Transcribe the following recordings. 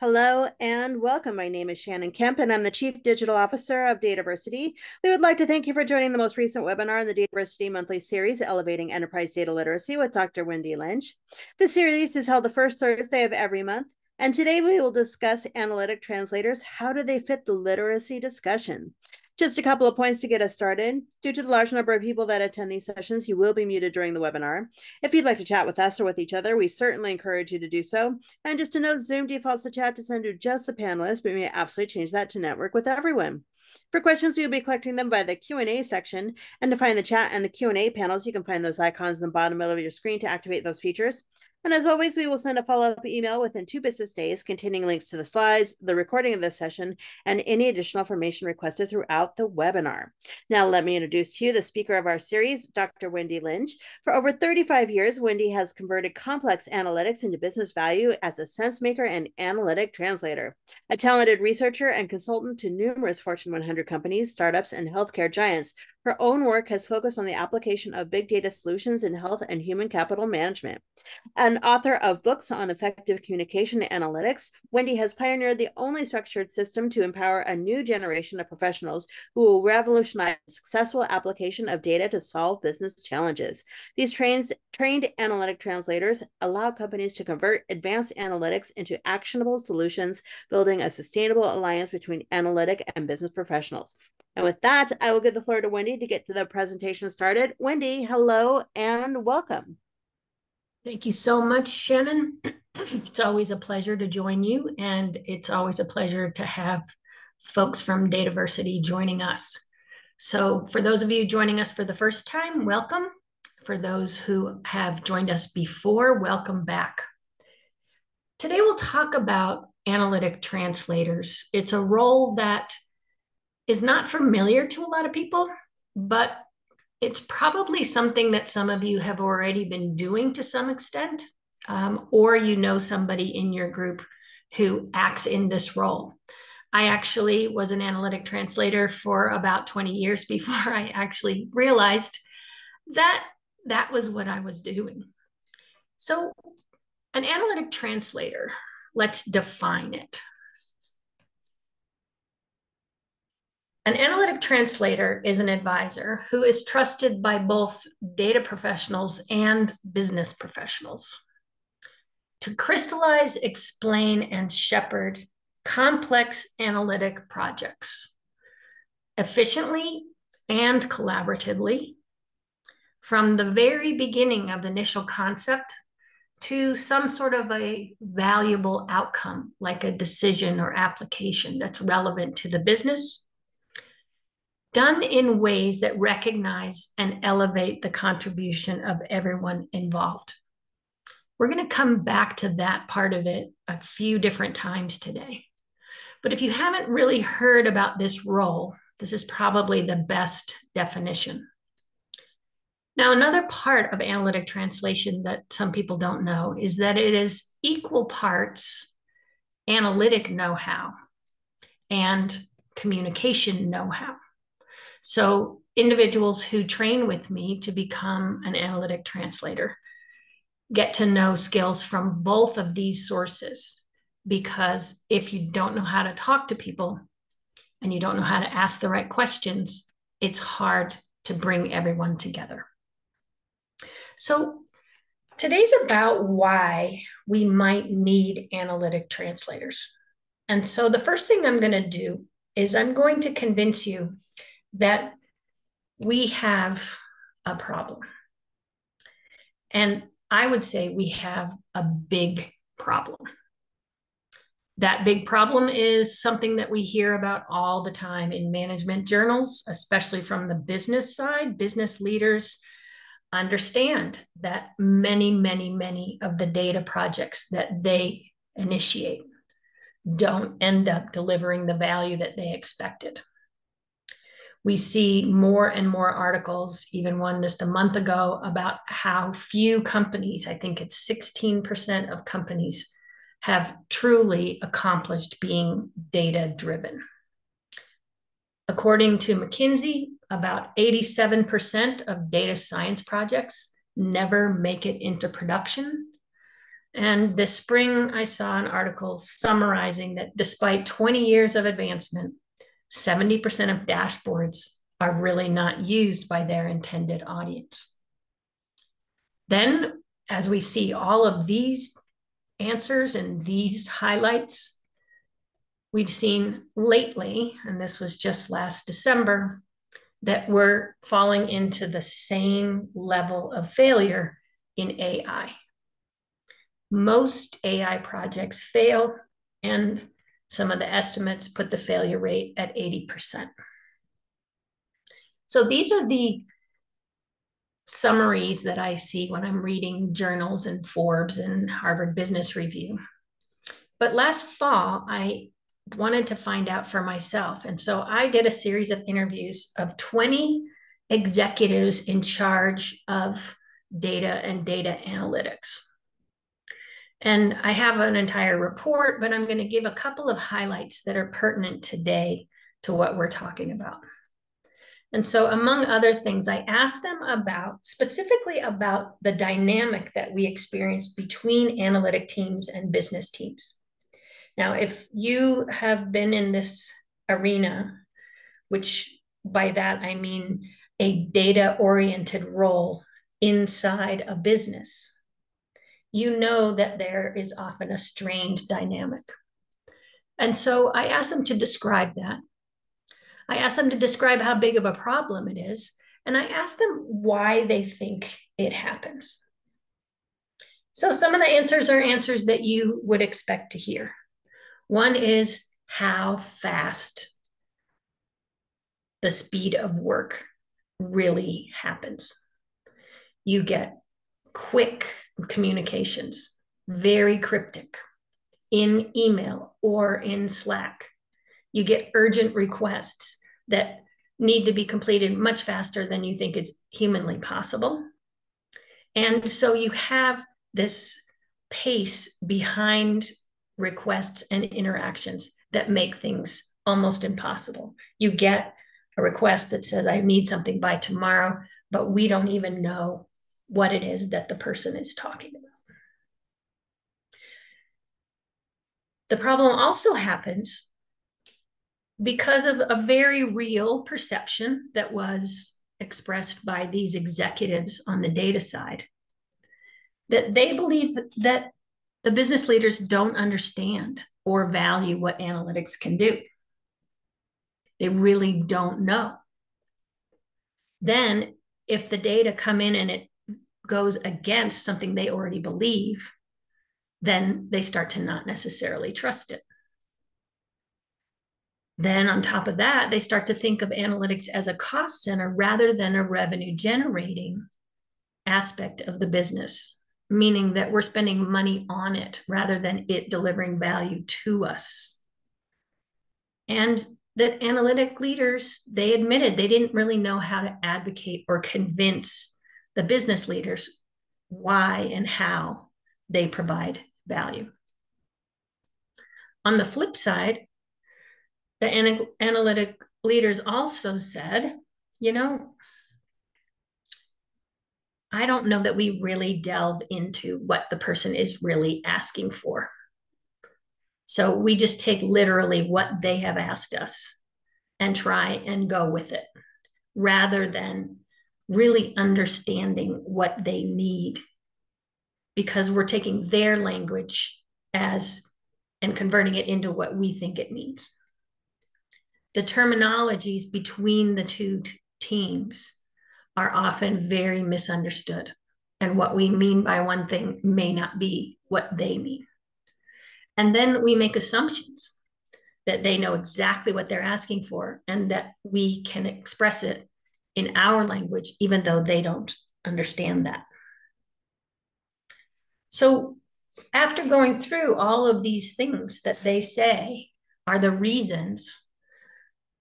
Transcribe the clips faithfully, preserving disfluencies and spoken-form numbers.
Hello and welcome. My name is Shannon Kemp and I'm the Chief Digital Officer of Dataversity. We would like to thank you for joining the most recent webinar in the Dataversity monthly series, Elevating Enterprise Data Literacy with Doctor Wendy Lynch. This series is held the first Thursday of every month. And today we will discuss analytic translators. How do they fit the literacy discussion? Just a couple of points to get us started. Due to the large number of people that attend these sessions, you will be muted during the webinar. If you'd like to chat with us or with each other, we certainly encourage you to do so. And just a note, Zoom defaults the chat to send to just the panelists, but we may absolutely change that to network with everyone. For questions, we will be collecting them by the Q and A section. And to find the chat and the Q and A panels, you can find those icons in the bottom middle of your screen to activate those features. And as always, we will send a follow-up email within two business days containing links to the slides, the recording of this session, and any additional information requested throughout the webinar. Now, let me introduce to you the speaker of our series, Doctor Wendy Lynch. For over thirty-five years, Wendy has converted complex analytics into business value as a sense maker and analytic translator, a talented researcher and consultant to numerous Fortune one hundred companies, startups, and healthcare giants. Her own work has focused on the application of big data solutions in health and human capital management. An author of books on effective communication analytics, Wendy has pioneered the only structured system to empower a new generation of professionals who will revolutionize the successful application of data to solve business challenges. These trained, trained analytic translators allow companies to convert advanced analytics into actionable solutions, building a sustainable alliance between analytic and business professionals. And with that, I will give the floor to Wendy to get to the presentation started. Wendy, hello and welcome. Thank you so much, Shannon. It's always a pleasure to join you, and it's always a pleasure to have folks from Dataversity joining us. So for those of you joining us for the first time, welcome. For those who have joined us before, welcome back. Today we'll talk about analytic translators. It's a role that is not familiar to a lot of people, but it's probably something that some of you have already been doing to some extent, um, or you know somebody in your group who acts in this role. I actually was an analytic translator for about twenty years before I actually realized that that was what I was doing. So an analytic translator, let's define it. An analytic translator is an advisor who is trusted by both data professionals and business professionals to crystallize, explain, and shepherd complex analytic projects efficiently and collaboratively from the very beginning of the initial concept to some sort of a valuable outcome, like a decision or application that's relevant to the business, done in ways that recognize and elevate the contribution of everyone involved. We're going to come back to that part of it a few different times today. But if you haven't really heard about this role, this is probably the best definition. Now, another part of analytic translation that some people don't know is that it is equal parts analytic know-how and communication know-how. So individuals who train with me to become an analytic translator get to know skills from both of these sources, because if you don't know how to talk to people and you don't know how to ask the right questions, it's hard to bring everyone together. So today's about why we might need analytic translators. And so the first thing I'm going to do is I'm going to convince you that we have a problem. And I would say we have a big problem. That big problem is something that we hear about all the time in management journals, especially from the business side. Business leaders understand that many, many, many of the data projects that they initiate don't end up delivering the value that they expected. We see more and more articles, even one just a month ago, about how few companies, I think it's sixteen percent of companies, have truly accomplished being data-driven. According to McKinsey, about eighty-seven percent of data science projects never make it into production. And this spring, I saw an article summarizing that despite twenty years of advancement, seventy percent of dashboards are really not used by their intended audience. Then, as we see all of these answers and these highlights, we've seen lately, and this was just last December, that we're falling into the same level of failure in A I. Most A I projects fail, and some of the estimates put the failure rate at eighty percent. So these are the summaries that I see when I'm reading journals and Forbes and Harvard Business Review. But last fall, I wanted to find out for myself. And so I did a series of interviews of twenty executives in charge of data and data analytics. And I have an entire report, but I'm going to give a couple of highlights that are pertinent today to what we're talking about. And so among other things, I asked them about, specifically about the dynamic that we experience between analytic teams and business teams. Now, if you have been in this arena, which by that I mean a data-oriented role inside a business, you know that there is often a strained dynamic. And so I asked them to describe that. I asked them to describe how big of a problem it is, and I asked them why they think it happens. So some of the answers are answers that you would expect to hear. One is how fast the speed of work really happens. You get quick communications, very cryptic, in email or in Slack. You get urgent requests that need to be completed much faster than you think is humanly possible. And so you have this pace behind requests and interactions that make things almost impossible. You get a request that says, I need something by tomorrow, but we don't even know what it is that the person is talking about. The problem also happens because of a very real perception that was expressed by these executives on the data side, that they believe that the business leaders don't understand or value what analytics can do. They really don't know. Then if the data come in and it goes against something they already believe, then they start to not necessarily trust it. Then on top of that, they start to think of analytics as a cost center rather than a revenue generating aspect of the business, meaning that we're spending money on it rather than it delivering value to us. And that analytic leaders, they admitted they didn't really know how to advocate or convince the business leaders why and how they provide value. On the flip side, the ana- analytic leaders also said, you know, I don't know that we really delve into what the person is really asking for. So we just take literally what they have asked us and try and go with it rather than really understanding what they need, because we're taking their language as and converting it into what we think it means. The terminologies between the two teams are often very misunderstood, and what we mean by one thing may not be what they mean. And then we make assumptions that they know exactly what they're asking for and that we can express it in our language, even though they don't understand that. So after going through all of these things that they say are the reasons,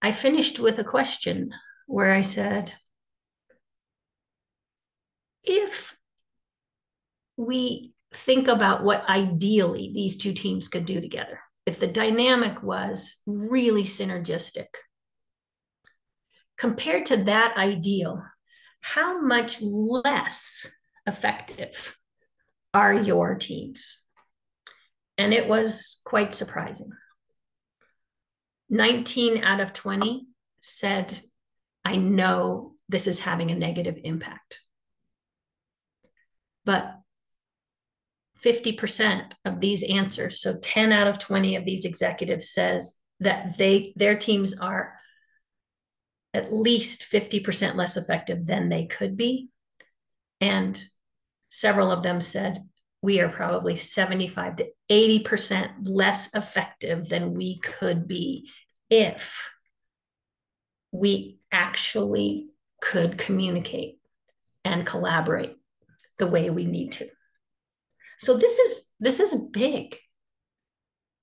I finished with a question where I said, if we think about what ideally these two teams could do together, if the dynamic was really synergistic, compared to that ideal, how much less effective are your teams? And it was quite surprising. nineteen out of twenty said, I know this is having a negative impact. But fifty percent of these answers, so ten out of twenty of these executives, says that they their teams are at least fifty percent less effective than they could be. And several of them said, we are probably seventy-five to eighty percent less effective than we could be if we actually could communicate and collaborate the way we need to. So this is, this is big.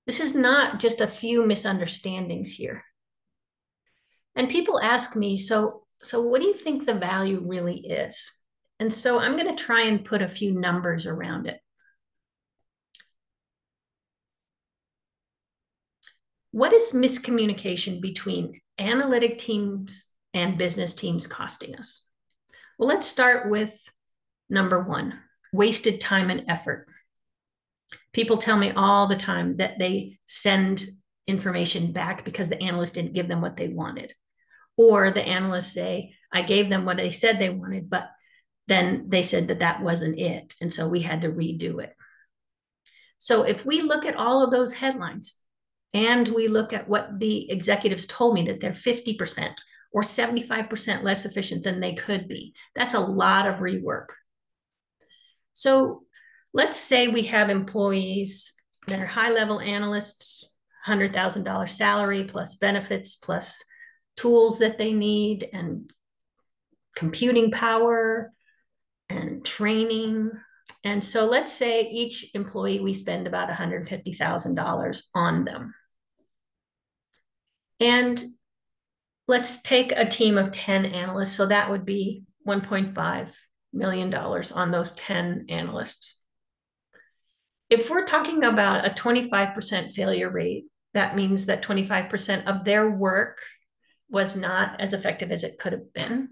This is not just a few misunderstandings here. And people ask me, so, so what do you think the value really is? And so I'm going to try and put a few numbers around it. What is miscommunication between analytic teams and business teams costing us? Well, let's start with number one, wasted time and effort. People tell me all the time that they send information back because the analyst didn't give them what they wanted. Or the analysts say, I gave them what they said they wanted, but then they said that that wasn't it. And so we had to redo it. So if we look at all of those headlines and we look at what the executives told me, that they're fifty percent or seventy-five percent less efficient than they could be, that's a lot of rework. So let's say we have employees that are high-level analysts, one hundred thousand dollars salary plus benefits plus tools that they need and computing power and training. And so let's say each employee, we spend about one hundred fifty thousand dollars on them. And let's take a team of ten analysts. So that would be one point five million dollars on those ten analysts. If we're talking about a twenty-five percent failure rate, that means that twenty-five percent of their work was not as effective as it could have been.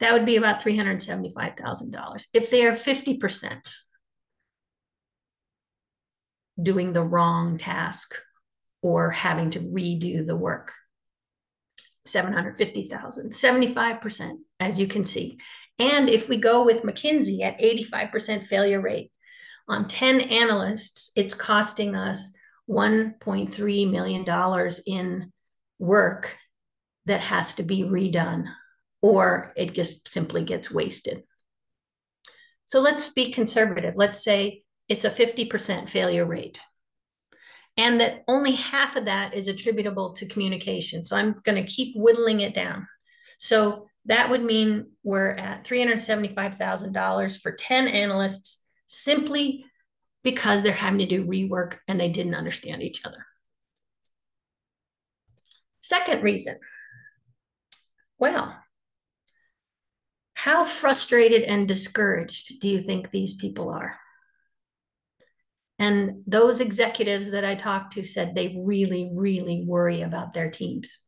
That would be about three hundred seventy-five thousand dollars. If they are fifty percent doing the wrong task or having to redo the work, seven hundred fifty thousand dollars, seventy-five percent, as you can see. And if we go with McKinsey at eighty-five percent failure rate, on ten analysts, it's costing us one point three million dollars in work that has to be redone, or it just simply gets wasted. So let's be conservative. Let's say it's a fifty percent failure rate and that only half of that is attributable to communication. So I'm going to keep whittling it down. So that would mean we're at three hundred seventy-five thousand dollars for ten analysts simply because they're having to do rework and they didn't understand each other. Second reason, well, how frustrated and discouraged do you think these people are? And those executives that I talked to said they really, really worry about their teams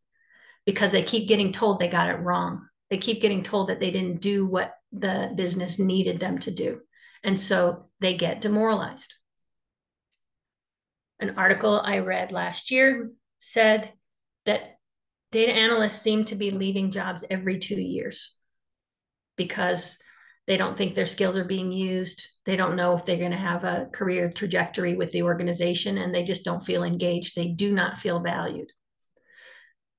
because they keep getting told they got it wrong. They keep getting told that they didn't do what the business needed them to do. And so they get demoralized. An article I read last year said that data analysts seem to be leaving jobs every two years. Because they don't think their skills are being used. They don't know if they're going to have a career trajectory with the organization, and they just don't feel engaged. They do not feel valued.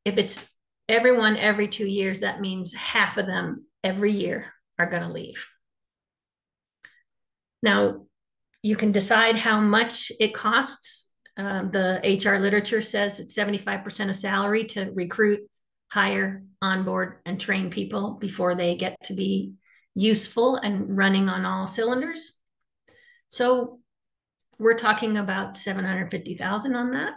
If it's everyone every two years, that means half of them every year are going to leave. Now, you can decide how much it costs. Uh, the H R literature says it's seventy-five percent of salary to recruit, hire, onboard, and train people before they get to be useful and running on all cylinders. So we're talking about seven hundred fifty thousand dollars on that.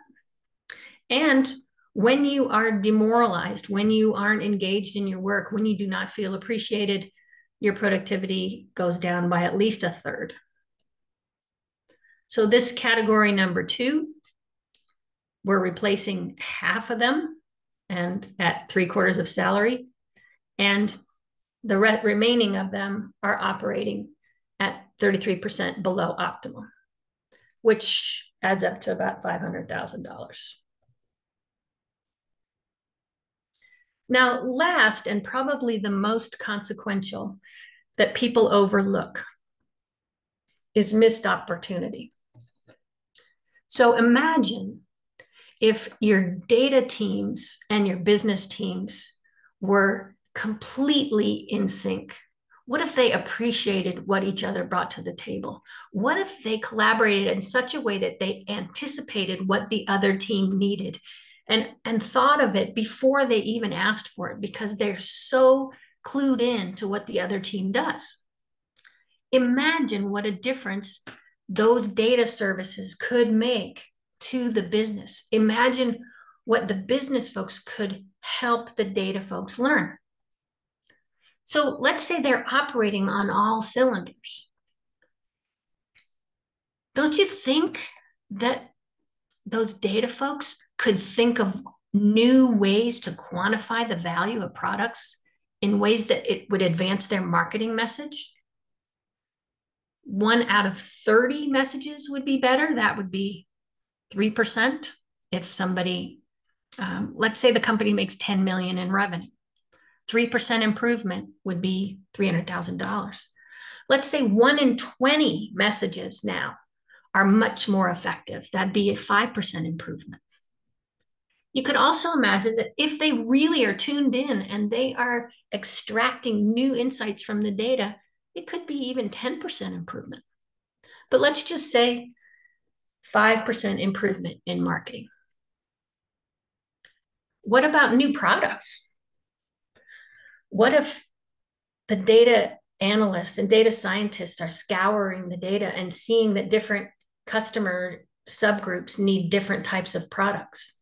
And when you are demoralized, when you aren't engaged in your work, when you do not feel appreciated, your productivity goes down by at least a third. So this category number two, we're replacing half of them and at three quarters of salary, and the re remaining of them are operating at thirty-three percent below optimum, which adds up to about five hundred thousand dollars. Now, last and probably the most consequential that people overlook is missed opportunity. So imagine if your data teams and your business teams were completely in sync. What if they appreciated what each other brought to the table? What if they collaborated in such a way that they anticipated what the other team needed and, and thought of it before they even asked for it because they're so clued in to what the other team does? Imagine what a difference those data services could make to the business. Imagine what the business folks could help the data folks learn. So let's say they're operating on all cylinders. Don't you think that those data folks could think of new ways to quantify the value of products in ways that it would advance their marketing message? One out of thirty messages would be better. That would be three percent. If somebody, um, let's say the company makes ten million dollars in revenue. three percent improvement would be three hundred thousand dollars. Let's say one in twenty messages now are much more effective. That'd be a five percent improvement. You could also imagine that if they really are tuned in and they are extracting new insights from the data, it could be even ten percent improvement. But let's just say five percent improvement in marketing. What about new products? What if the data analysts and data scientists are scouring the data and seeing that different customer subgroups need different types of products?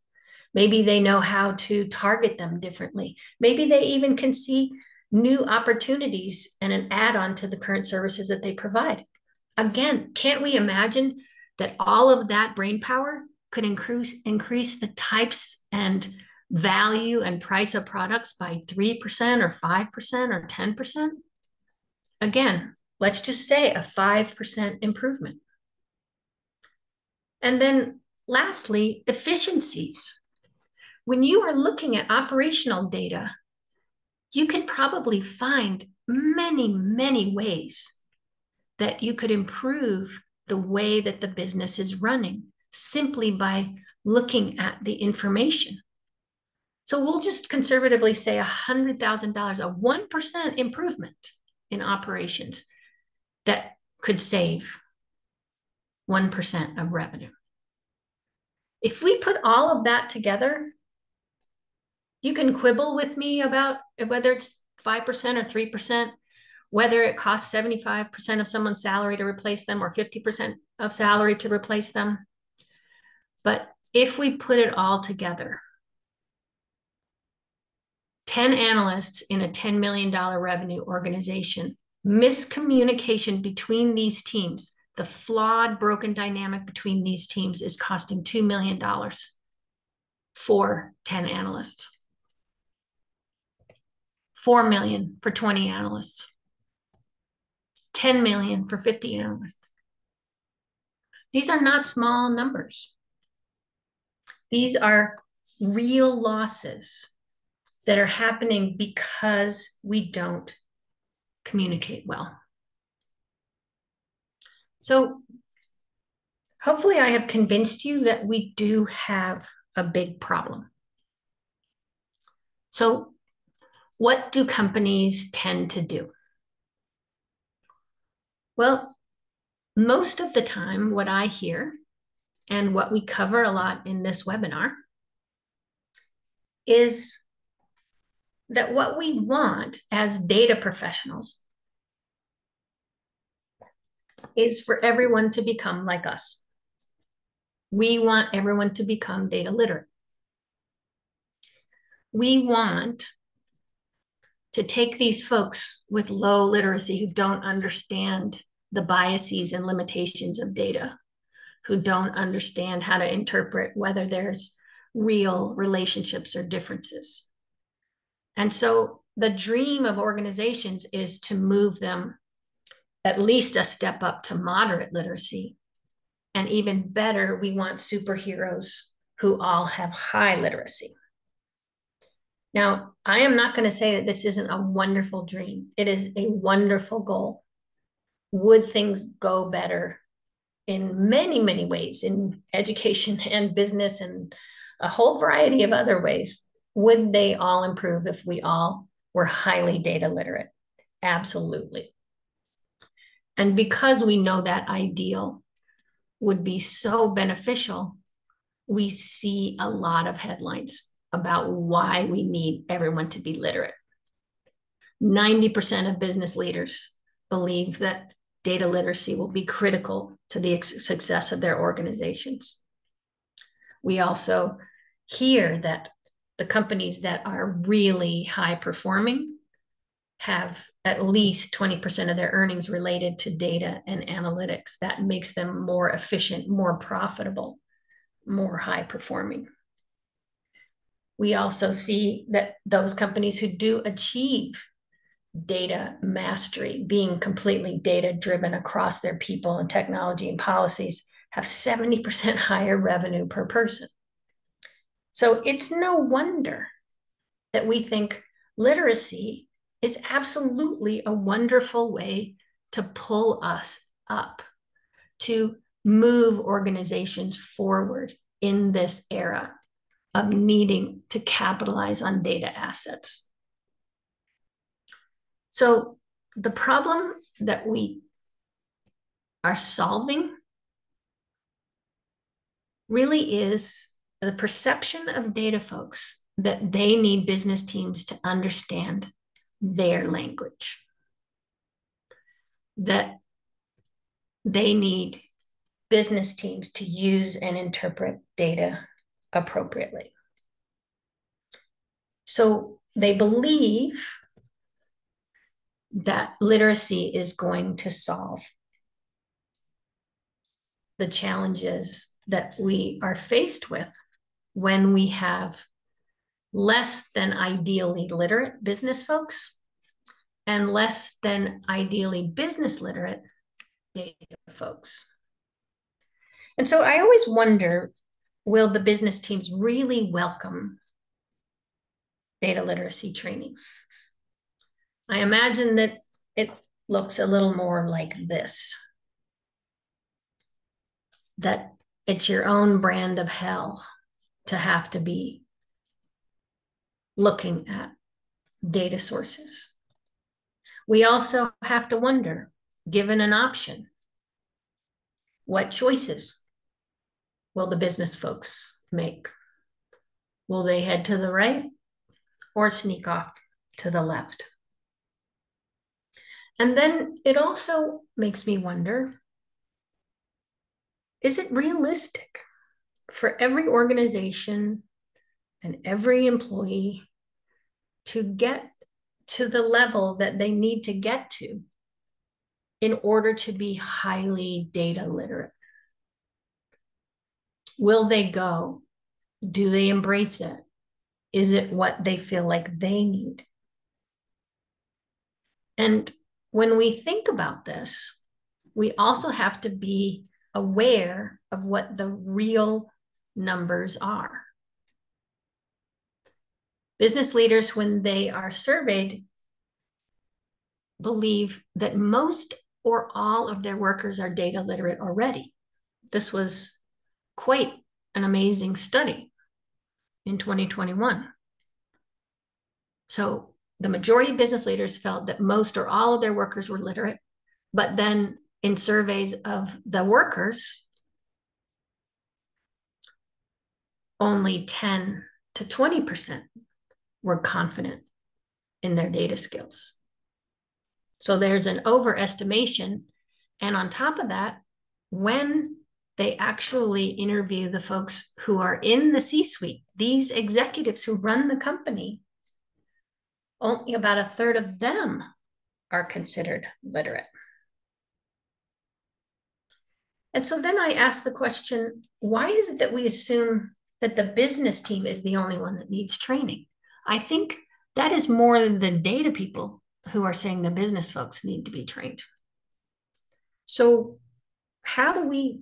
Maybe they know how to target them differently. Maybe they even can see new opportunities and an add-on to the current services that they provide. Again, can't we imagine that all of that brainpower could increase, increase the types and value and price of products by three percent or five percent or ten percent? Again, let's just say a five percent improvement. And then lastly, efficiencies. When you are looking at operational data, you can probably find many, many ways that you could improve the way that the business is running simply by looking at the information. So we'll just conservatively say one hundred thousand dollars, a one percent improvement in operations that could save one percent of revenue. If we put all of that together, you can quibble with me about whether it's five percent or three percent, whether it costs seventy-five percent of someone's salary to replace them or fifty percent of salary to replace them. But if we put it all together, ten analysts in a ten million dollar revenue organization, miscommunication between these teams, the flawed, broken dynamic between these teams is costing two million dollars for ten analysts, four million dollars for twenty analysts, ten million dollars for fifty analysts. These are not small numbers. These are real losses that are happening because we don't communicate well. So hopefully I have convinced you that we do have a big problem. So what do companies tend to do? Well, most of the time what I hear and what we cover a lot in this webinar is that what we want as data professionals is for everyone to become like us. We want everyone to become data literate. We want to take these folks with low literacy who don't understand the biases and limitations of data, who don't understand how to interpret whether there's real relationships or differences. And so the dream of organizations is to move them at least a step up to moderate literacy. And even better, we want superheroes who all have high literacy. Now, I am not going to say that this isn't a wonderful dream. It is a wonderful goal. Would things go better in many, many ways, in education and business and a whole variety of other ways? Would they all improve if we all were highly data literate? Absolutely. And because we know that ideal would be so beneficial, we see a lot of headlines about why we need everyone to be literate. ninety percent of business leaders believe that data literacy will be critical to the success of their organizations. We also hear that the companies that are really high performing have at least twenty percent of their earnings related to data and analytics. That makes them more efficient, more profitable, more high performing. We also see that those companies who do achieve data mastery, being completely data-driven across their people and technology and policies, have seventy percent higher revenue per person. So it's no wonder that we think literacy is absolutely a wonderful way to pull us up, to move organizations forward in this era of needing to capitalize on data assets. So the problem that we are solving really is the perception of data folks that they need business teams to understand their language, that they need business teams to use and interpret data appropriately. So they believe that literacy is going to solve the challenges that we are faced with when we have less than ideally literate business folks and less than ideally business literate data folks. And so I always wonder, will the business teams really welcome data literacy training? I imagine that it looks a little more like this, that it's your own brand of hell to have to be looking at data sources. We also have to wonder, given an option, what choices will the business folks make? Will they head to the right or sneak off to the left? And then it also makes me wonder, is it realistic for every organization and every employee to get to the level that they need to get to in order to be highly data literate? Will they go? Do they embrace it? Is it what they feel like they need? And when we think about this, we also have to be aware of what the real numbers are. Business leaders, when they are surveyed, believe that most or all of their workers are data literate already. This was quite an amazing study in twenty twenty-one. So the majority of business leaders felt that most or all of their workers were literate, but then in surveys of the workers, only ten to twenty percent were confident in their data skills. So there's an overestimation. And on top of that, when they actually interview the folks who are in the C-suite, these executives who run the company, only about a third of them are considered literate. And so then I ask the question, why is it that we assume that the business team is the only one that needs training? I think that is more than the data people who are saying the business folks need to be trained. So how do we,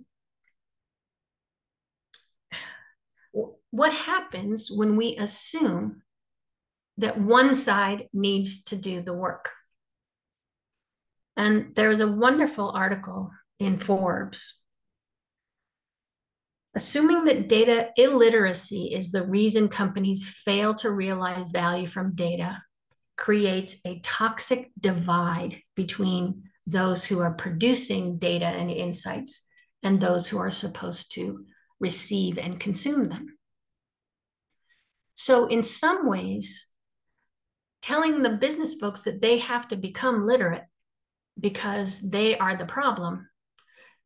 what happens when we assume that one side needs to do the work? And there's a wonderful article in Forbes. Assuming that data illiteracy is the reason companies fail to realize value from data creates a toxic divide between those who are producing data and insights and those who are supposed to receive and consume them. So in some ways, telling the business folks that they have to become literate because they are the problem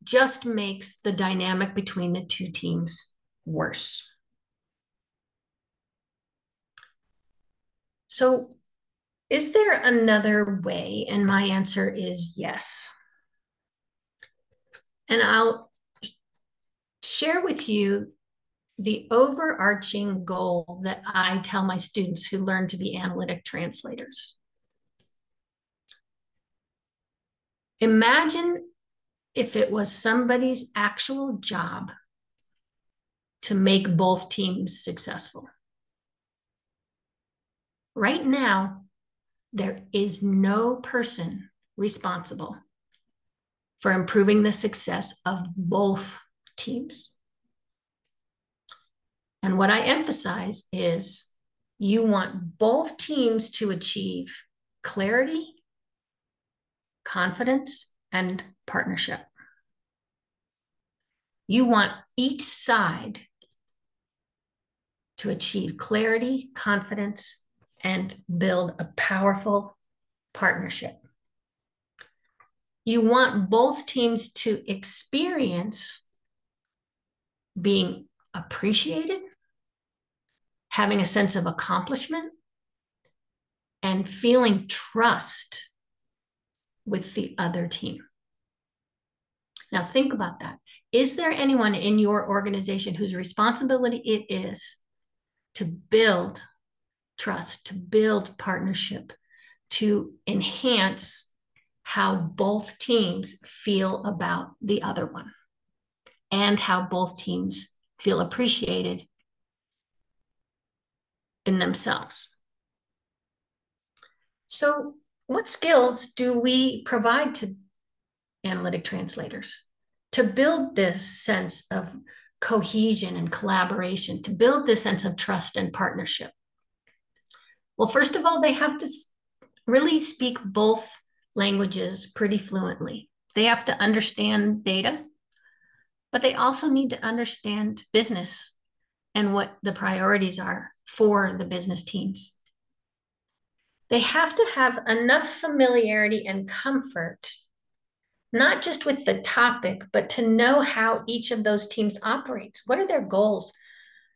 just makes the dynamic between the two teams worse. So is there another way? And my answer is yes. And I'll share with you the overarching goal that I tell my students who learn to be analytic translators. Imagine if it was somebody's actual job to make both teams successful. Right now, there is no person responsible for improving the success of both teams. And what I emphasize is you want both teams to achieve clarity, confidence, and partnership. You want each side to achieve clarity, confidence, and build a powerful partnership. You want both teams to experience being appreciated, having a sense of accomplishment, and feeling trust with the other team. Now think about that. Is there anyone in your organization whose responsibility it is to build trust, to build partnership, to enhance how both teams feel about the other one and how both teams feel appreciated in themselves? So what skills do we provide to analytic translators to build this sense of cohesion and collaboration, to build this sense of trust and partnership? Well, first of all, they have to really speak both languages pretty fluently. They have to understand data, but they also need to understand business and what the priorities are for the business teams. They have to have enough familiarity and comfort, not just with the topic, but to know how each of those teams operates. What are their goals?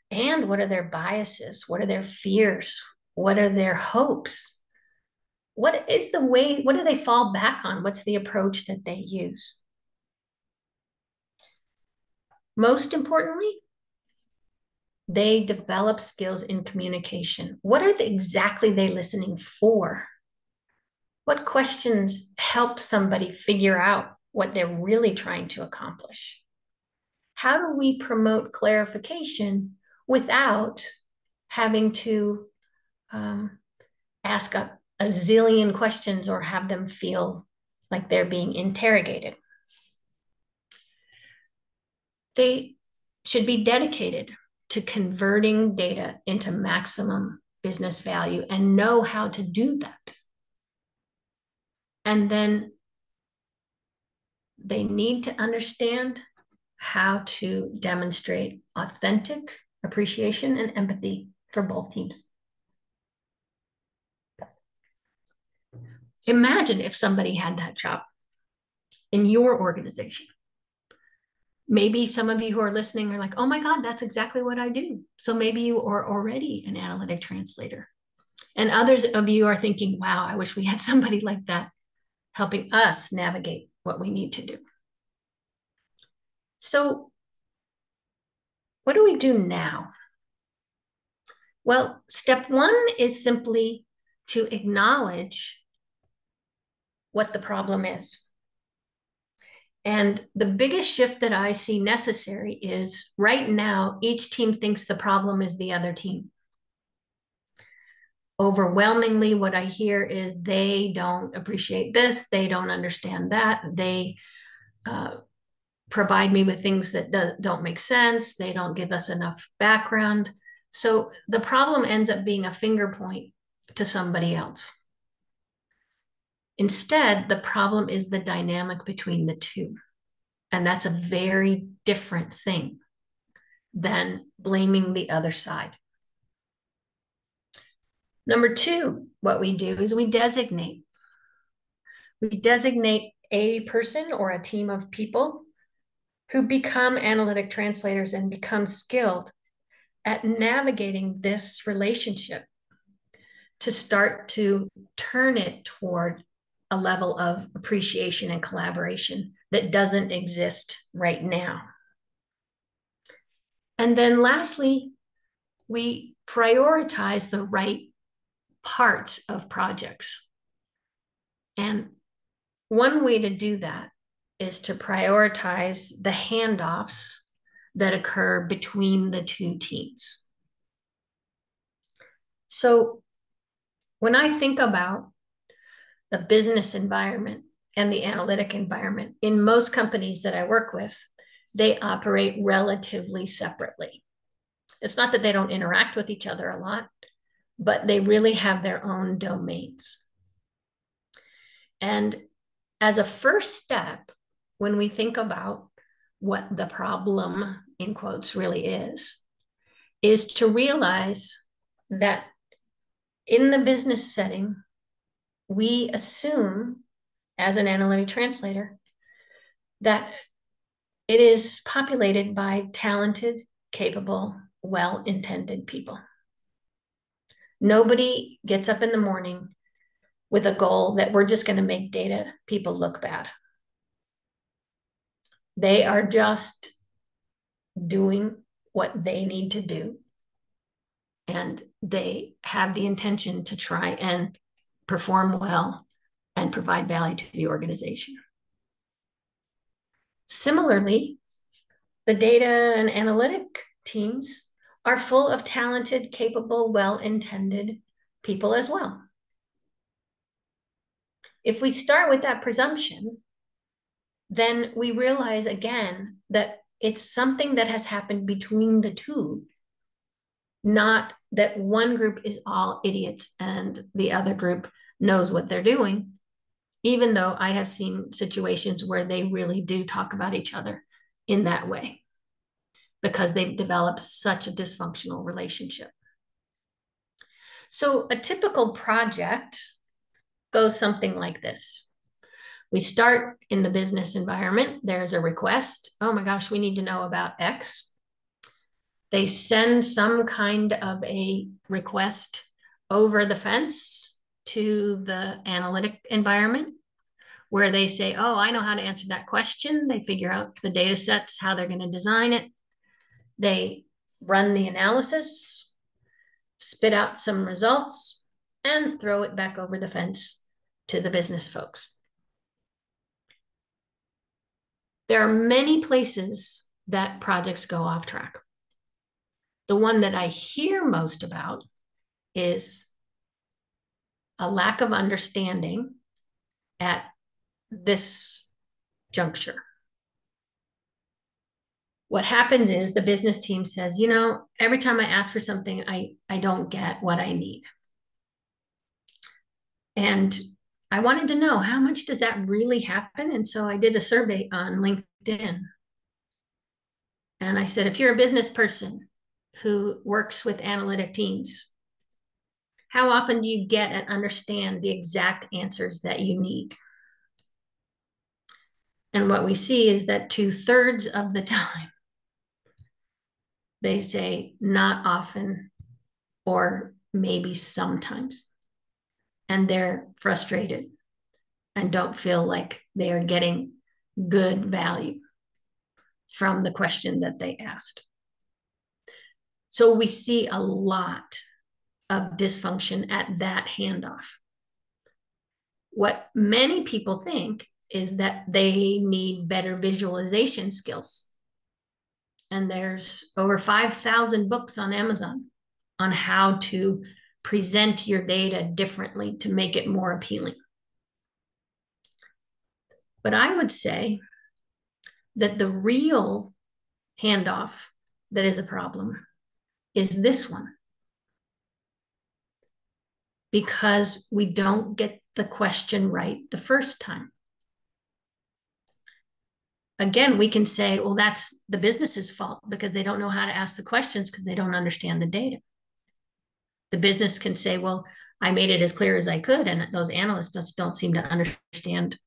And what are their biases? What are their fears? What are their hopes? What is the way, what do they fall back on? What's the approach that they use? Most importantly, they develop skills in communication. What are the, exactly they listening for? What questions help somebody figure out what they're really trying to accomplish? How do we promote clarification without having to um, ask a, a zillion questions or have them feel like they're being interrogated? They should be dedicated to converting data into maximum business value and know how to do that. And then they need to understand how to demonstrate authentic appreciation and empathy for both teams. Imagine if somebody had that job in your organization. Maybe some of you who are listening are like, oh my God, that's exactly what I do. So maybe you are already an analytic translator. And others of you are thinking, wow, I wish we had somebody like that helping us navigate what we need to do. So what do we do now? Well, step one is simply to acknowledge what the problem is. And the biggest shift that I see necessary is right now, each team thinks the problem is the other team. Overwhelmingly, what I hear is they don't appreciate this, they don't understand that, they uh, provide me with things that do- don't make sense, they don't give us enough background. So the problem ends up being a finger point to somebody else. Instead, the problem is the dynamic between the two. And that's a very different thing than blaming the other side. Number two, what we do is we designate. We designate a person or a team of people who become analytic translators and become skilled at navigating this relationship to start to turn it toward a level of appreciation and collaboration that doesn't exist right now. And then lastly, we prioritize the right parts of projects. And one way to do that is to prioritize the handoffs that occur between the two teams. So when I think about the business environment and the analytic environment, in most companies that I work with, they operate relatively separately. It's not that they don't interact with each other a lot, but they really have their own domains. And as a first step, when we think about what the problem, in quotes, really is, is to realize that in the business setting, we assume, as an analytic translator, that it is populated by talented, capable, well-intended people. Nobody gets up in the morning with a goal that we're just going to make data people look bad. They are just doing what they need to do, and they have the intention to try and perform well, and provide value to the organization. Similarly, the data and analytic teams are full of talented, capable, well-intended people as well. If we start with that presumption, then we realize again that it's something that has happened between the two, not that one group is all idiots and the other group knows what they're doing, even though I have seen situations where they really do talk about each other in that way because they've developed such a dysfunctional relationship. So a typical project goes something like this. We start in the business environment. There's a request. Oh my gosh, we need to know about X. They send some kind of a request over the fence to the analytic environment where they say, oh, I know how to answer that question. They figure out the data sets, how they're going to design it. They run the analysis, spit out some results, and throw it back over the fence to the business folks. There are many places that projects go off track. The one that I hear most about is a lack of understanding at this juncture. What happens is the business team says, you know, every time I ask for something, I, I don't get what I need. And I wanted to know how much does that really happen? And so I did a survey on LinkedIn. And I said, if you're a business person who works with analytic teams, how often do you get and understand the exact answers that you need? And what we see is that two-thirds of the time, they say not often, or maybe sometimes. And they're frustrated and don't feel like they are getting good value from the question that they asked. So we see a lot of dysfunction at that handoff. What many people think is that they need better visualization skills. And there's over five thousand books on Amazon on how to present your data differently to make it more appealing. But I would say that the real handoff that is a problem is this one, because we don't get the question right the first time. Again, we can say, well, that's the business's fault because they don't know how to ask the questions because they don't understand the data. The business can say, well, I made it as clear as I could, and those analysts just don't seem to understand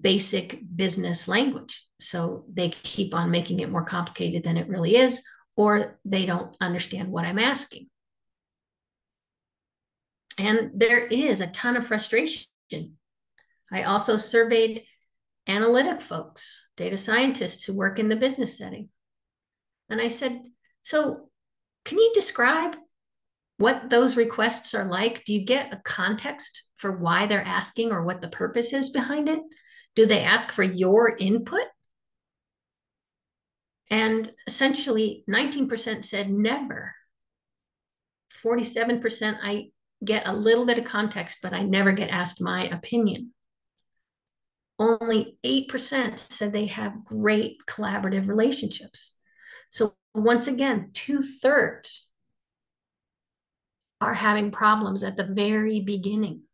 basic business language. So they keep on making it more complicated than it really is, or they don't understand what I'm asking. And there is a ton of frustration. I also surveyed analytic folks, data scientists who work in the business setting. And I said, so can you describe what those requests are like? Do you get a context for why they're asking or what the purpose is behind it? Do they ask for your input? And essentially nineteen percent said never. forty-seven percent, I get a little bit of context, but I never get asked my opinion. Only eight percent said they have great collaborative relationships. So once again, two-thirds are having problems at the very beginning.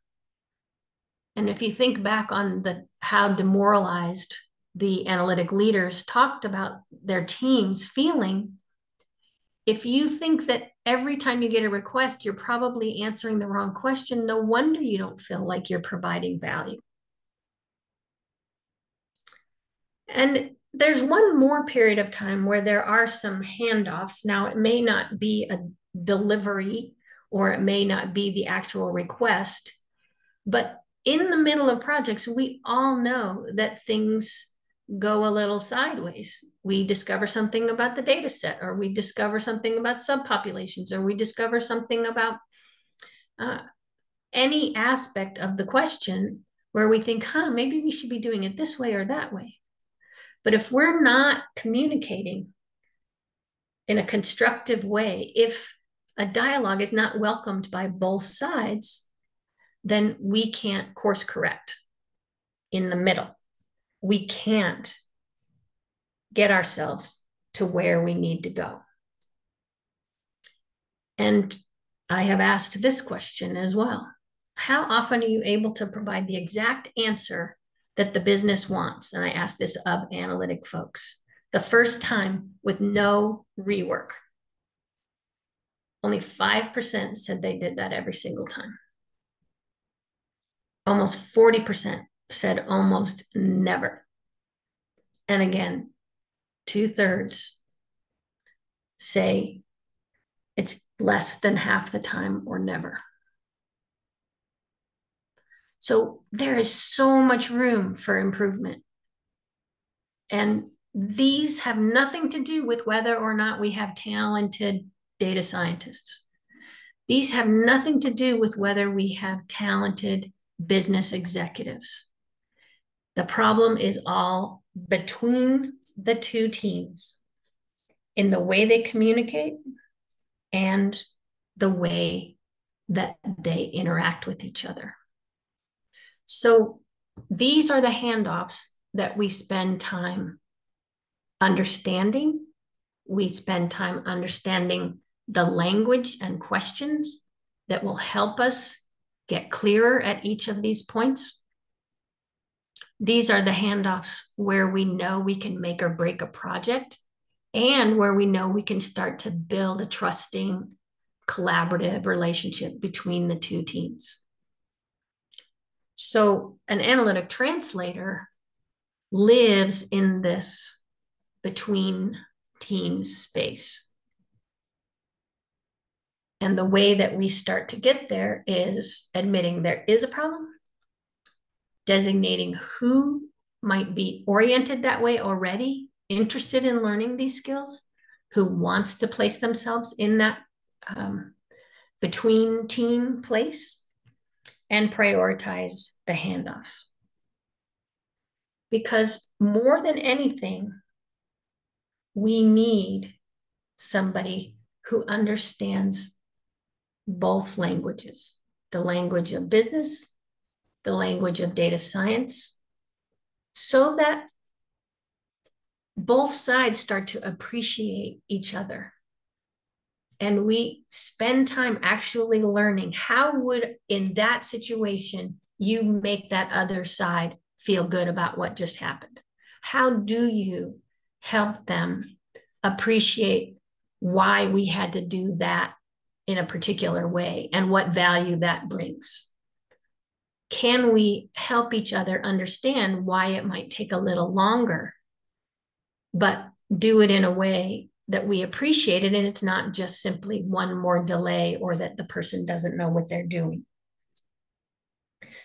And if you think back on the how demoralized the analytic leaders talked about their teams feeling, if you think that every time you get a request, you're probably answering the wrong question, no wonder you don't feel like you're providing value. And there's one more period of time where there are some handoffs. Now, it may not be a delivery or it may not be the actual request, but in the middle of projects, we all know that things go a little sideways. We discover something about the data set, or we discover something about subpopulations, or we discover something about uh, any aspect of the question where we think, huh, maybe we should be doing it this way or that way. But if we're not communicating in a constructive way, if a dialogue is not welcomed by both sides, then we can't course correct in the middle. We can't get ourselves to where we need to go. And I have asked this question as well. How often are you able to provide the exact answer that the business wants? And I asked this of analytic folks. The first time with no rework. Only five percent said they did that every single time. Almost forty percent said almost never. And again, two-thirds say it's less than half the time or never. So there is so much room for improvement. And these have nothing to do with whether or not we have talented data scientists. These have nothing to do with whether we have talented business executives. The problem is all between the two teams in the way they communicate and the way that they interact with each other. So these are the handoffs that we spend time understanding. We spend time understanding the language and questions that will help us get clearer at each of these points. These are the handoffs where we know we can make or break a project and where we know we can start to build a trusting, collaborative relationship between the two teams. So an analytic translator lives in this between teams space. And the way that we start to get there is admitting there is a problem, designating who might be oriented that way already, interested in learning these skills, who wants to place themselves in that um, between team place, and prioritize the handoffs. because more than anything, we need somebody who understands both languages, the language of business, the language of data science, so that both sides start to appreciate each other. And we spend time actually learning how would, in that situation, you make that other side feel good about what just happened. How do you help them appreciate why we had to do that in a particular way and what value that brings? Can we help each other understand why it might take a little longer, but do it in a way that we appreciate it, and it's not just simply one more delay or that the person doesn't know what they're doing?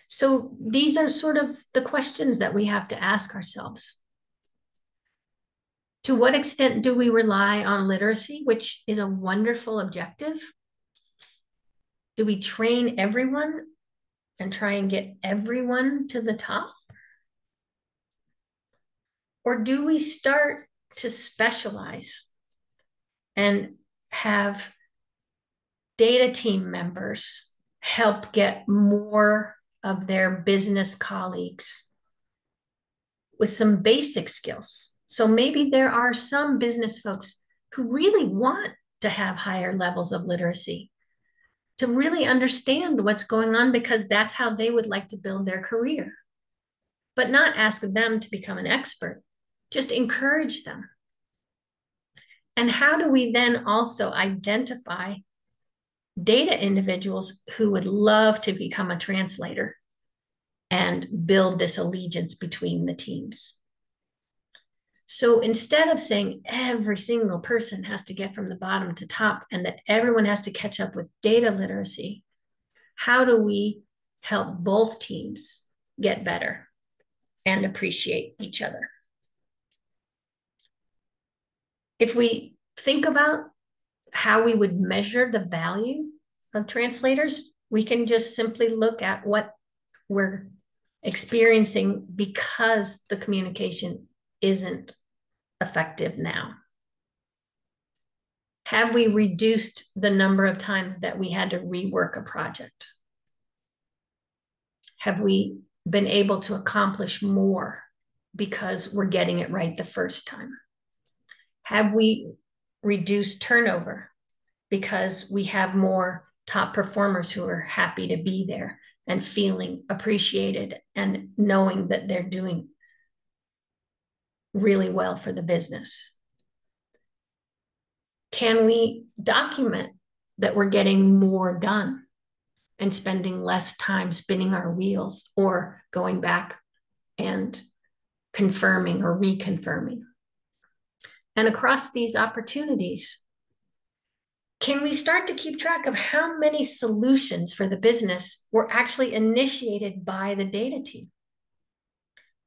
So these are sort of the questions that we have to ask ourselves. To what extent do we rely on literacy, which is a wonderful objective? Do we train everyone and try and get everyone to the top? Or do we start to specialize and have data team members help get more of their business colleagues with some basic skills? So maybe there are some business folks who really want to have higher levels of literacy, to really understand what's going on, because that's how they would like to build their career. But not ask them to become an expert, just encourage them. And how do we then also identify data individuals who would love to become a translator and build this allegiance between the teams? So instead of saying every single person has to get from the bottom to top and that everyone has to catch up with data literacy, how do we help both teams get better and appreciate each other? If we think about how we would measure the value of translators, we can just simply look at what we're experiencing because the communication isn't effective now. Have we reduced the number of times that we had to rework a project? Have we been able to accomplish more because we're getting it right the first time? Have we reduced turnover because we have more top performers who are happy to be there and feeling appreciated and knowing that they're doing really well for the business? Can we document that we're getting more done and spending less time spinning our wheels or going back and confirming or reconfirming? And across these opportunities, can we start to keep track of how many solutions for the business were actually initiated by the data team?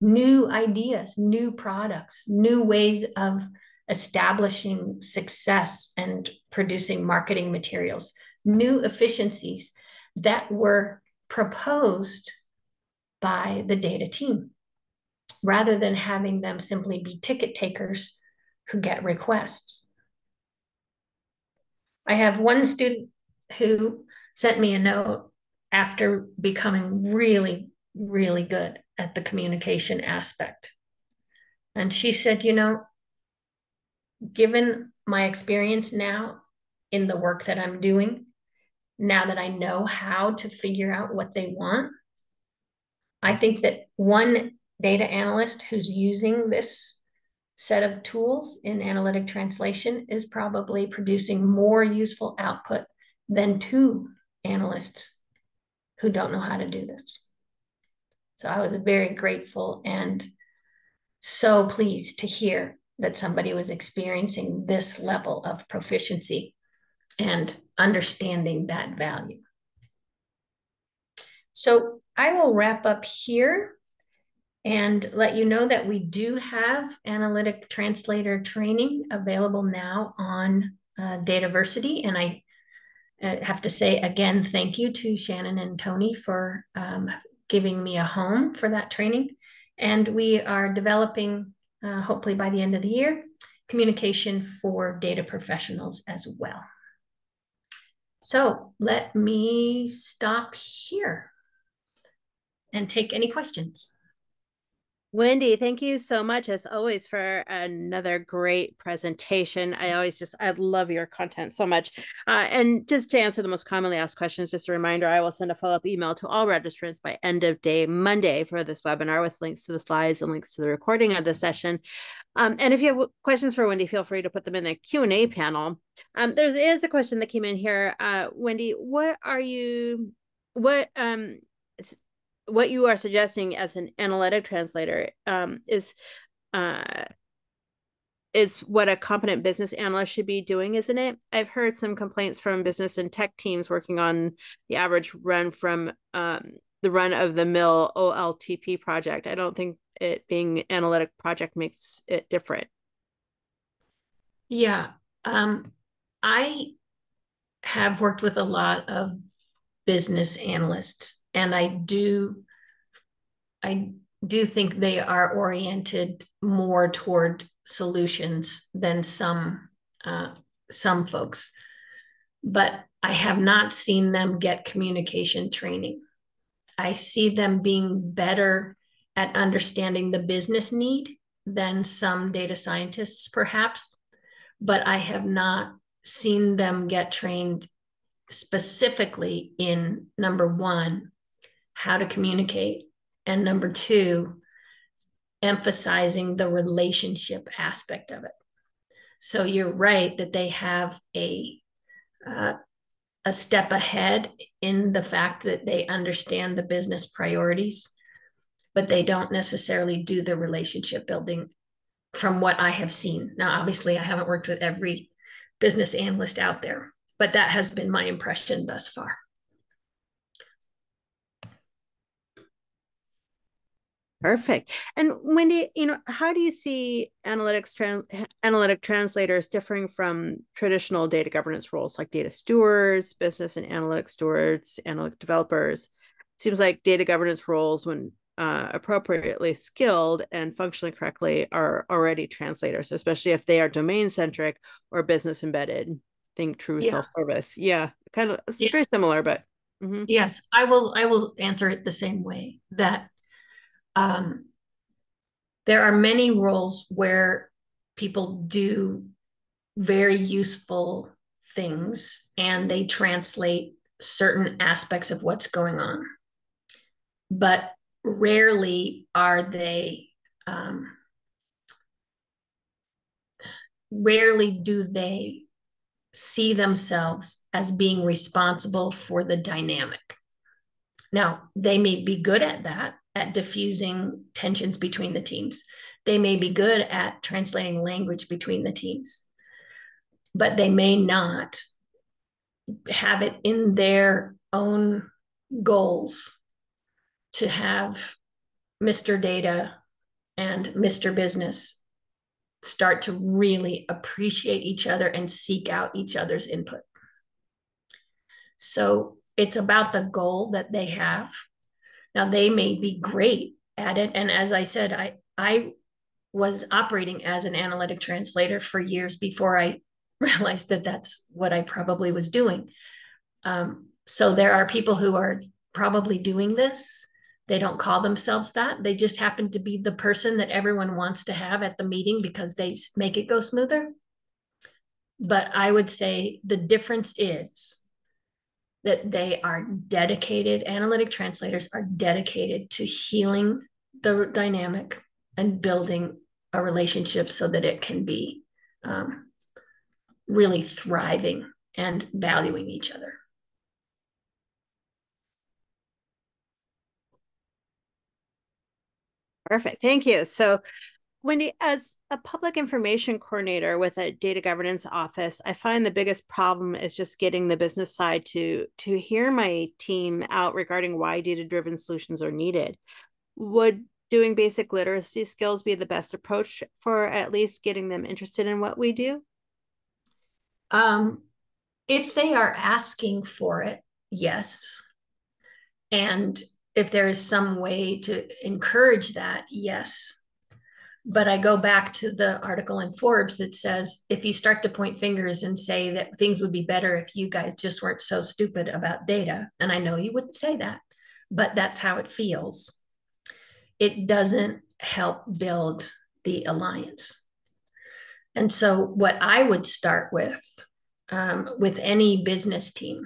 New ideas, new products, new ways of establishing success and producing marketing materials, new efficiencies that were proposed by the data team, rather than having them simply be ticket takers who get requests. I have one student who sent me a note after becoming really, really good at the communication aspect. And she said, you know, given my experience now in the work that I'm doing, now that I know how to figure out what they want, I think that one data analyst who's using this set of tools in analytic translation is probably producing more useful output than two analysts who don't know how to do this. So I was very grateful and so pleased to hear that somebody was experiencing this level of proficiency and understanding that value. So I will wrap up here and let you know that we do have analytic translator training available now on uh, Dataversity. And I uh, have to say again, thank you to Shannon and Tony for um, giving me a home for that training. And we are developing, uh, hopefully by the end of the year, communication for data professionals as well. So let me stop here and take any questions. Wendy, thank you so much, as always, for another great presentation. I always just, I love your content so much. Uh, and just to answer the most commonly asked questions, just a reminder, I will send a follow-up email to all registrants by end of day Monday for this webinar with links to the slides and links to the recording of the session. Um, and if you have questions for Wendy, feel free to put them in the Q and A panel. Um, there is a question that came in here. Uh, Wendy, what are you, what, um, what you are suggesting as an analytic translator um, is uh, is what a competent business analyst should be doing, isn't it? I've heard some complaints from business and tech teams working on the average run from um, the run of the mill O L T P project. I don't think it being an analytic project makes it different. Yeah, um, I have worked with a lot of business analysts, and I do, I do think they are oriented more toward solutions than some, uh, some folks, but I have not seen them get communication training. I see them being better at understanding the business need than some data scientists, perhaps, but I have not seen them get trained specifically in, number one, how to communicate, and number two, emphasizing the relationship aspect of it. So you're right that they have a, uh, a step ahead in the fact that they understand the business priorities, but they don't necessarily do the relationship building from what I have seen. Now, obviously, I haven't worked with every business analyst out there, but that has been my impression thus far. Perfect. And Wendy, you know, how do you see analytics trans analytic translators differing from traditional data governance roles like data stewards, business and analytics stewards, analytic developers? Seems like data governance roles, when uh, appropriately skilled and functionally correctly, are already translators, especially if they are domain centric or business embedded. Think true yeah. self-service. Yeah, kind of yeah. very similar, but mm-hmm. yes, I will. I will answer it the same way, that um, there are many roles where people do very useful things and they translate certain aspects of what's going on, but rarely are they. Um, rarely do they. see themselves as being responsible for the dynamic. Now, they may be good at that, at diffusing tensions between the teams. They may be good at translating language between the teams, but they may not have it in their own goals to have Mister Data and Mister Business start to really appreciate each other and seek out each other's input. So it's about the goal that they have. Now, they may be great at it. And as I said, I, I was operating as an analytic translator for years before I realized that that's what I probably was doing. Um, so there are people who are probably doing this. They don't call themselves that. They just happen to be the person that everyone wants to have at the meeting because they make it go smoother. But I would say the difference is that they are dedicated, analytic translators are dedicated to healing the dynamic and building a relationship so that it can be um, really thriving and valuing each other. Perfect. Thank you. So, Wendy, as a public information coordinator with a data governance office, I find the biggest problem is just getting the business side to, to hear my team out regarding why data-driven solutions are needed. Would doing basic literacy skills be the best approach for at least getting them interested in what we do? Um, if they are asking for it, yes. And if there is some way to encourage that, yes. But I go back to the article in Forbes that says, if you start to point fingers and say that things would be better if you guys just weren't so stupid about data, and I know you wouldn't say that, but that's how it feels. It doesn't help build the alliance. And so what I would start with, um, with any business team,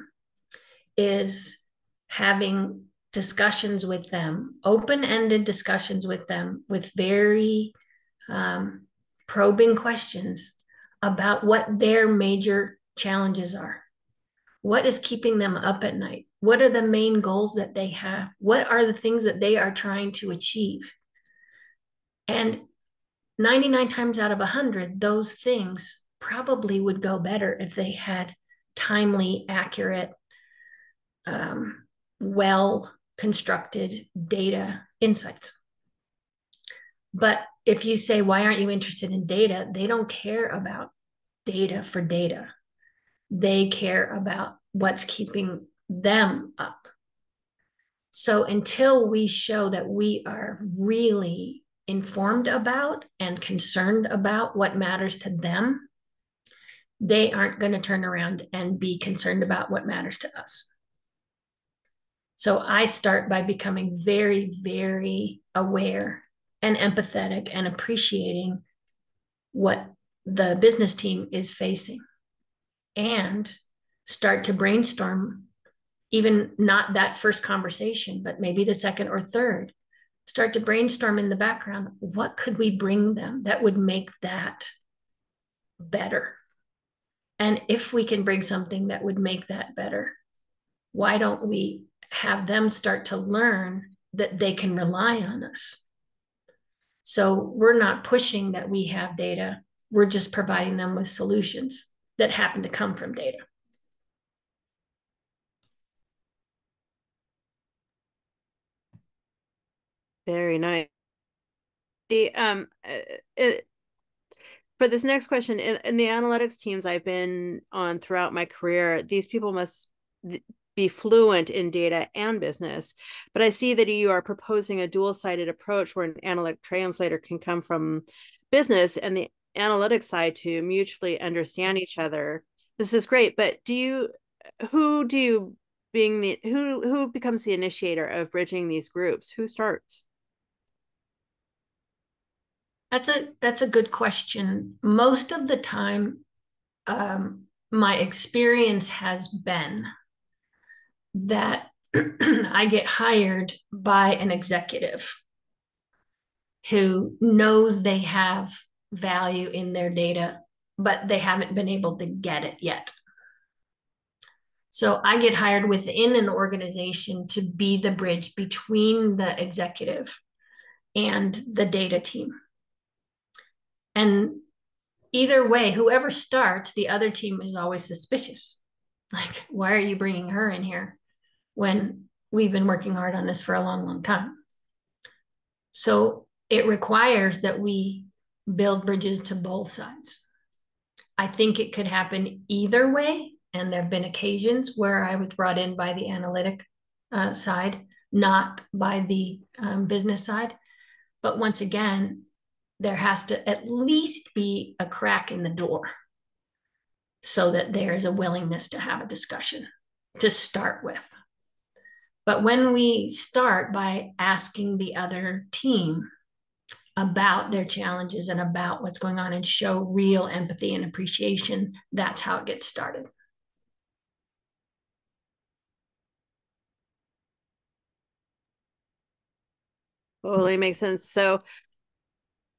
is having discussions with them, open-ended discussions with them, with very Um, probing questions about what their major challenges are. What is keeping them up at night? What are the main goals that they have? What are the things that they are trying to achieve? And ninety-nine times out of one hundred, those things probably would go better if they had timely, accurate, um, well-constructed data insights. But if you say, why aren't you interested in data? They don't care about data for data. They care about what's keeping them up. So until we show that we are really informed about and concerned about what matters to them, they aren't going to turn around and be concerned about what matters to us. So I start by becoming very, very aware and empathetic and appreciating what the business team is facing, and start to brainstorm, even not that first conversation, but maybe the second or third, start to brainstorm in the background, what could we bring them that would make that better? And if we can bring something that would make that better, why don't we have them start to learn that they can rely on us? So we're not pushing that we have data. We're just providing them with solutions that happen to come from data. Very nice. The, um, it, for this next question, in, in the analytics teams I've been on throughout my career, these people must be fluent in data and business, but I see that you are proposing a dual-sided approach where an analytic translator can come from business and the analytics side to mutually understand each other. This is great, but do you, who do you being the, who, who becomes the initiator of bridging these groups? Who starts? That's a, that's a good question. Most of the time, um, my experience has been that I get hired by an executive who knows they have value in their data, but they haven't been able to get it yet. So I get hired within an organization to be the bridge between the executive and the data team. And either way, whoever starts, the other team is always suspicious. Like, why are you bringing her in here when we've been working hard on this for a long, long time? So it requires that we build bridges to both sides. I think it could happen either way. And there have been occasions where I was brought in by the analytic uh, side, not by the um, business side. But once again, there has to at least be a crack in the door so that there is a willingness to have a discussion to start with. But when we start by asking the other team about their challenges and about what's going on and show real empathy and appreciation, that's how it gets started. Totally makes sense. So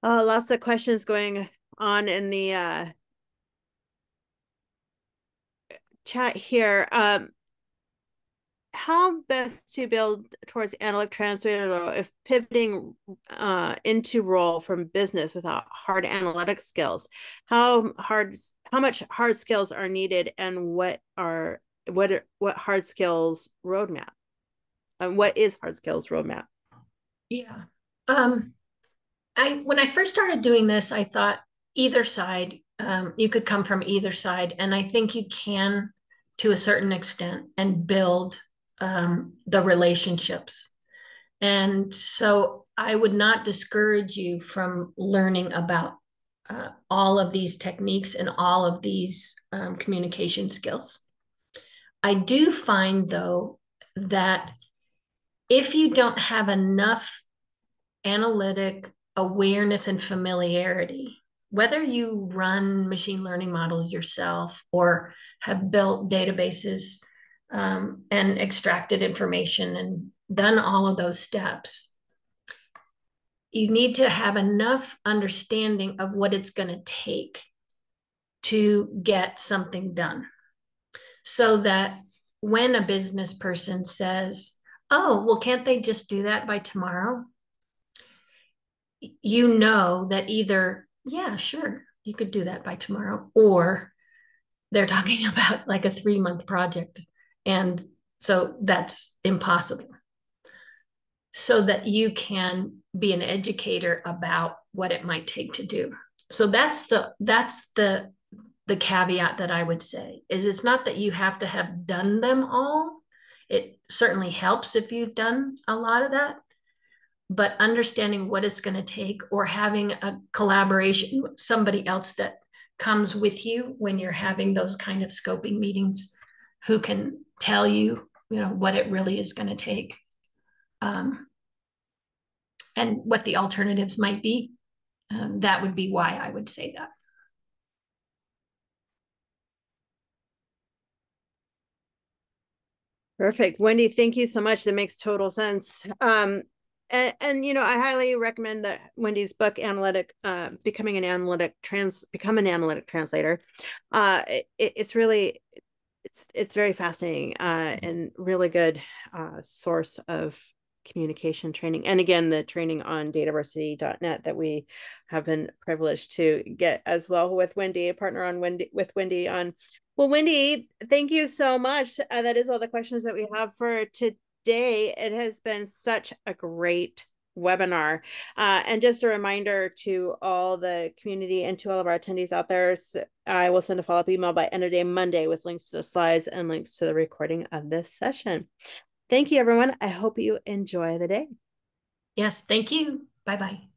uh, lots of questions going on in the uh, chat here. Um, how best to build towards analytic translator if pivoting uh, into role from business without hard analytic skills? How hard? How much hard skills are needed, and what are what are, what hard skills roadmap? And um, what is hard skills roadmap? Yeah, um, I when I first started doing this, I thought either side. Um, you could come from either side. And I think you can, to a certain extent, and build um, the relationships. And so I would not discourage you from learning about uh, all of these techniques and all of these um, communication skills. I do find, though, that if you don't have enough analytic awareness and familiarity, whether you run machine learning models yourself or have built databases um, and extracted information and done all of those steps, you need to have enough understanding of what it's going to take to get something done, so that when a business person says, oh, well, can't they just do that by tomorrow? You know that either, yeah, sure, you could do that by tomorrow, or they're talking about like a three month project. And so that's impossible. So that you can be an educator about what it might take to do. So that's the, that's the, the caveat that I would say is, it's not that you have to have done them all. It certainly helps if you've done a lot of that, but understanding what it's going to take, or having a collaboration with somebody else that comes with you when you're having those kind of scoping meetings, who can tell you, you know, what it really is going to take, um, and what the alternatives might be. Um, that would be why I would say that. Perfect. Wendy, thank you so much. That makes total sense. Um, and, and, you know, I highly recommend that Wendy's book, Analytic, uh, Becoming an Analytic Trans, Become an Analytic Translator. Uh, it, it's really, it's, it's very fascinating uh, and really good uh, source of communication training. And again, the training on dataversity dot net that we have been privileged to get as well with Wendy, a partner on Wendy, with Wendy on. Well, Wendy, thank you so much. Uh, that is all the questions that we have for today. It has been such a great webinar. Uh, and just a reminder to all the community and to all of our attendees out there, I will send a follow-up email by end of day Monday with links to the slides and links to the recording of this session. Thank you, everyone. I hope you enjoy the day. Yes, thank you. Bye-bye.